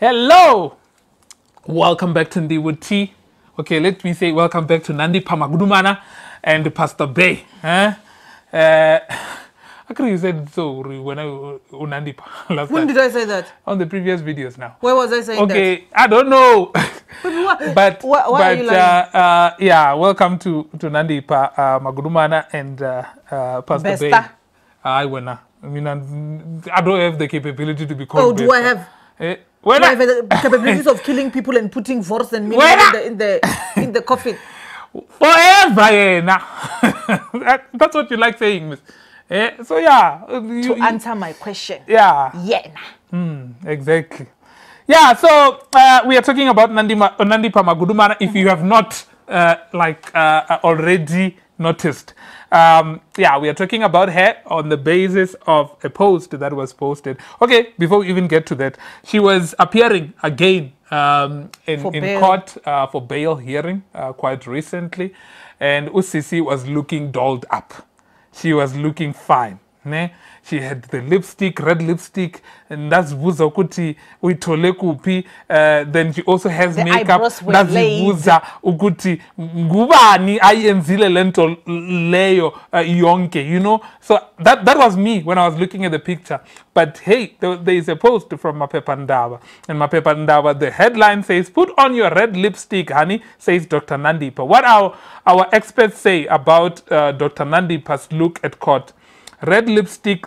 Hello, welcome back to Ndivhu T. Okay, let me say welcome back to Nandipha Magudumane and Pastor Bae. Actually, you said so when I Nandipha last time. When did I say that? On the previous videos now. Where was I saying that? Okay, I don't know. But welcome to Nandipha Magudumane and Pastor Bae. I don't have the capability to be called. Oh, do Besta. I have? Do I have the capabilities of killing people and putting force and meaning in the coffin? Forever, that's what you like saying, Miss. So yeah, to answer my question. Yeah. Yeah. Exactly. Yeah. So we are talking about Nandipha Magudumane. If you have not already noticed, we are talking about her on the basis of a post that was posted. Okay. Before we even get to that, she was appearing again in court for bail hearing quite recently, and Usisi was looking dolled up. She was looking fine. Ne? She had the lipstick, red lipstick, and that's buza ukuthi uyithole kuphi. Then she also has the makeup. That's buza ukuthi ngubani ayenzile lento leyo yonke, you know. So that was me when I was looking at the picture. But hey, there is a post from Mapepa Ndaba. And Mapepa Ndaba, the headline says, "Put on your red lipstick, honey," says Dr. Nandipha. What our experts say about Dr. Nandipha's look at court. Red lipstick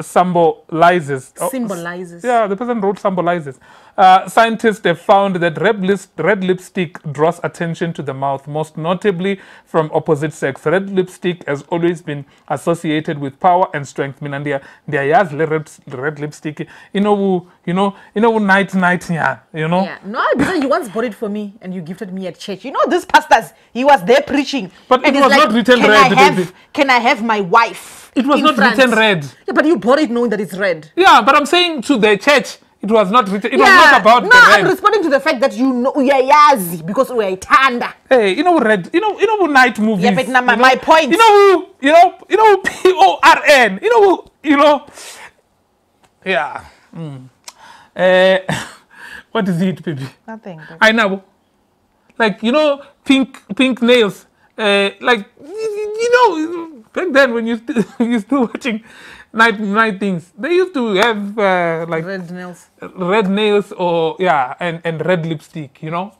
symbolizes. Yeah, the person wrote symbolizes. Scientists have found that red lipstick draws attention to the mouth, most notably from opposite sex. Red lipstick has always been associated with power and strength. Mina red lipstick. You know, night, yeah. You know. Yeah. No, because you once bought it for me and you gifted me at church. You know, these pastors, he was there preaching, but it was not written red. Can I have my wife? It was not written red. Yeah, but you bought it knowing that it's red. Yeah, but I'm saying to the church, it was not written. It was not about the red. No, I'm responding to the fact that you know we are yazi because we are itanda. Hey, you know red. You know night movies. Yeah, but my point. You know PORN. You know. Yeah. What is it, baby? Nothing. I know. Like pink nails. Back then, when you still watching night things, they used to have red nails, or and red lipstick, you know.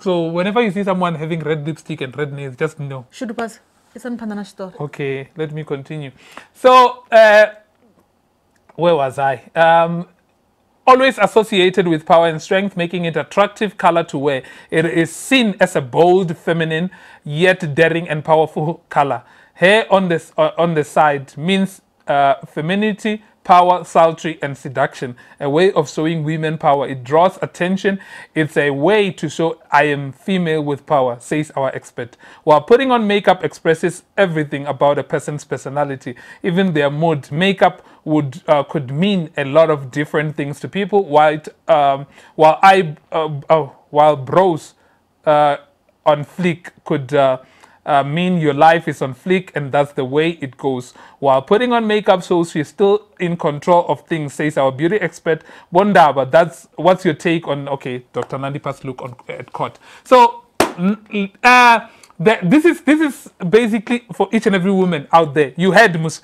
So whenever you see someone having red lipstick and red nails, just know. Should pass. It's an panana store. Okay, let me continue. So where was I? Always associated with power and strength, making it attractive color to wear. It is seen as a bold, feminine, yet daring and powerful color. Hair on the side means femininity, power, sultry, and seduction. A way of showing women power. It draws attention. It's a way to show I am female with power, says our expert. While putting on makeup expresses everything about a person's personality, even their mood. Makeup could mean a lot of different things to people. While brows on fleek could mean your life is on fleek, and that's the way it goes. While putting on makeup shows she's still in control of things, says our beauty expert Bondaba. That's what's your take on Dr. Nandipha's look at court. So this is basically for each and every woman out there. You heard Mus.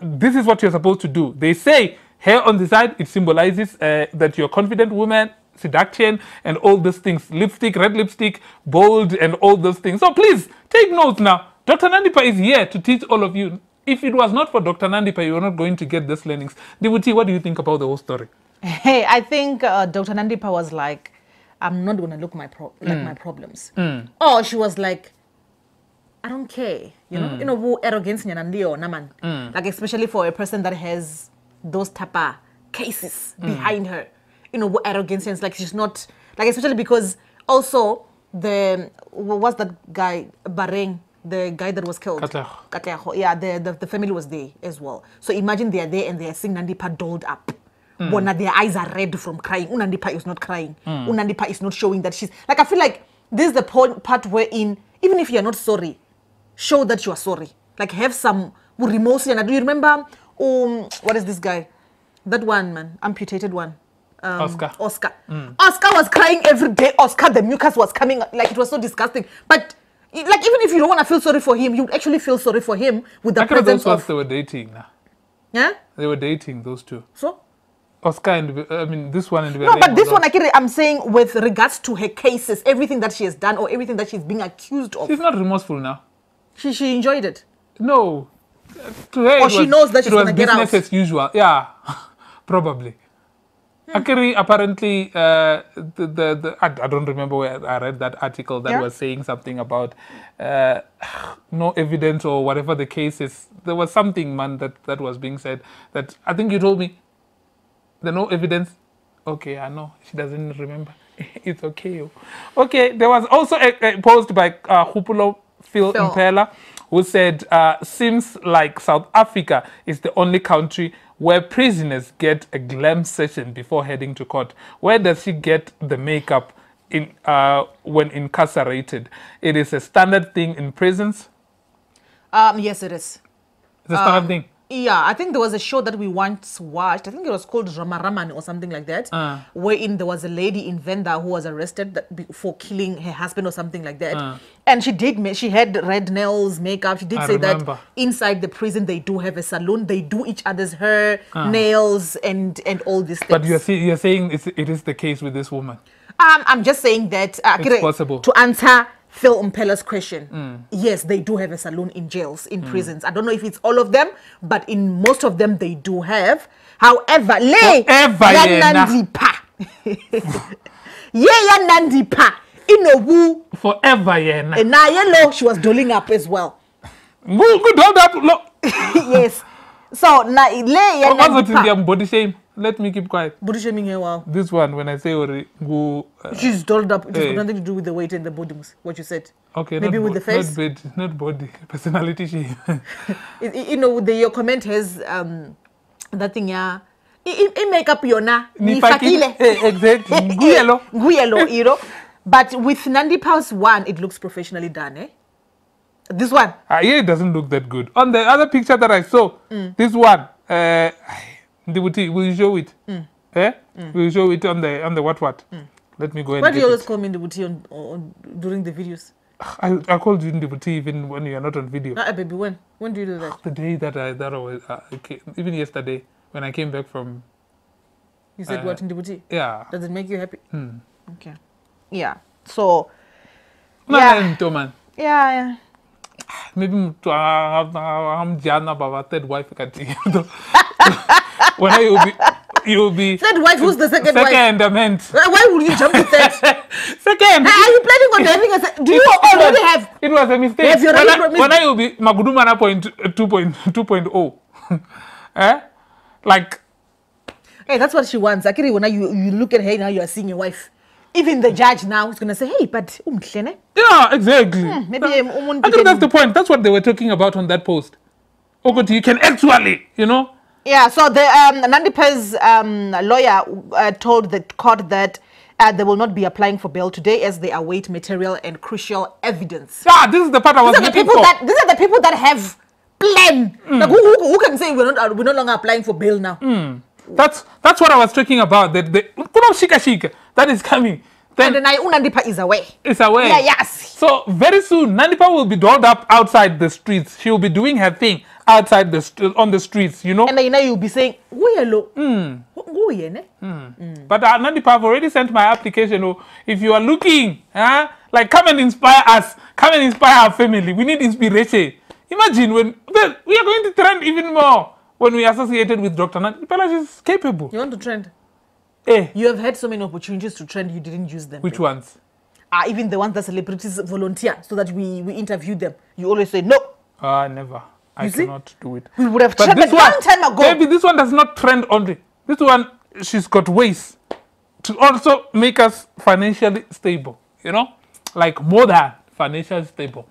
This is what you're supposed to do. They say hair on the side, it symbolizes that you're a confident woman. Seduction and all those things, lipstick, red lipstick, bold, and all those things. So please take notes now. Dr. Nandipha is here to teach all of you. If it was not for Dr. Nandipha, you are not going to get these learnings. Ndivhu T, what do you think about the whole story? Hey, I think Dr. Nandipha was like, I'm not going to look my problems. Or she was like, I don't care. You know who arrogance naman. Like especially for a person that has those tapa cases behind her. Arrogance, and like she's not like, especially because also what's that guy Bareng, the guy that was killed, Katlego. Yeah, the family was there as well. So imagine they are there and they are seeing Nandipha dolled up. Their eyes are red from crying. Nandipha is not crying. Nandipha is not showing that she's like. I feel like this is the part wherein even if you are not sorry, show that you are sorry. Like have some remorse. And do you remember what is this guy? that one, man, amputated one. Oscar. Mm. Oscar was crying every day. Oscar, the mucus was coming. Like, it was so disgusting. But, like, even if you don't want to feel sorry for him, you actually feel sorry for him with the presence of... They were dating. Yeah? They were dating, those two. So? Oscar and, I mean, this one and... No, but this one, I'm saying with regards to her cases, everything that she has done or everything that she's being accused of. She's not remorseful now. She enjoyed it. No. Today or she knows that she's going to get out. It was business as usual. Yeah, probably. Hmm. Akere, apparently, I don't remember where I read that article that was saying something about no evidence or whatever the case is. There was something, man, that was being said that I think you told me. There no evidence. Okay, I know. She doesn't remember. It's okay. Okay, there was also a post by Phil Mphela, who said, seems like South Africa is the only country where prisoners get a glam session before heading to court. Where does she get the makeup in when incarcerated? It is a standard thing in prisons? Yes, it is. It's a standard thing? Yeah, I think there was a show that we once watched. I think it was called Ramaraman or something like that, wherein there was a lady in Venda who was arrested for killing her husband or something like that. And she had red nails, makeup. She did say that inside the prison they do have a salon. They do each other's hair, nails, and all these things. But you're saying it is the case with this woman? I'm just saying that it's possible. To answer Phil Mphela's question, yes, they do have a salon in jails, in prisons. I don't know if it's all of them, but in most of them, they do have. However, Nandipha. Nandipha. Inobu. Forever, yena. And now, she was doling up as well. Yes. So, na Nandipha. Body shame. Let me keep quiet. Body shaming here, wow. This one, when I say she's dolled up. It has nothing to do with the weight and the body, what you said. Okay, maybe with the face. Not body, personality shame. You know, your comment has that thing, yeah. I make up your na. Exactly. Nguyelo. But with Nandipha's one, it looks professionally done, eh? This one. Yeah, it doesn't look that good. On the other picture that I saw, this one, Ndivhu T, will you show it? Eh? Will you show it on the what? Let me go ahead. Why do you always call me Ndivhu T on during the videos? I called you Ndivhu T even when you are not on video. Ah, baby, when do you do that? The day that I was even yesterday when I came back from. You said what, Ndivhu T? Yeah. Does it make you happy? Okay. Yeah. So. Yeah. Yeah. Maybe I'm Jana Baba, third wife. When you'll be third wife. Who's the second wife? Second, I meant. Why would you jump to third? Second. Are you planning on having a second? Do you already have? It was a mistake. Have you already promised? When I will be Magudumane 2.0. Eh? Like. Hey, that's what she wants. Akiri, when you look at her now, you are seeing your wife. Even the judge now is going to say, hey, but... Yeah, exactly. Maybe I think that's the point. That's what they were talking about on that post. Okoti, you can actually, you know. Yeah, so the Nandipha's lawyer told the court that they will not be applying for bail today as they await material and crucial evidence. Yeah, this is the part I was looking for. These are the people that have plan. Like, who can say we're no longer applying for bail now? That's what I was talking about. That is coming. And then Nandipha is away. It's away. Yeah, yes. So very soon, Nandipha will be dolled up outside the streets. She will be doing her thing outside on the streets, you know. And then you'll be saying, But Nandipha, I've already sent my application. Oh, if you are looking, like come and inspire us. Come and inspire our family. We need inspiration. Imagine we are going to trend even more when we are associated with Dr. Nandipha. She's capable. You want to trend? You have had so many opportunities to trend, you didn't use them. Which ones? Even the ones that celebrities volunteer so that we interview them. You always say, no. Never. I cannot do it. We would have trended a long time ago. Maybe this one does not trend only. This one, she's got ways to also make us financially stable. You know? Like more than financially stable.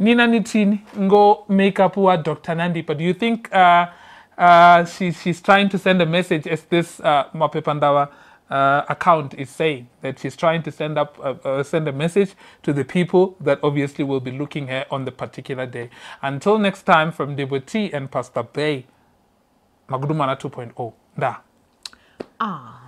Nina Nitin, ngo make up wa Dr. Nandipha. Do you think... she's trying to send a message, as this Mapepa Ndaba account is saying, that she's trying to send a message to the people that obviously will be looking her on the particular day. Until next time, from Ndivhu T and Pastor Bae. Magudumane 2.0. Da. Ah.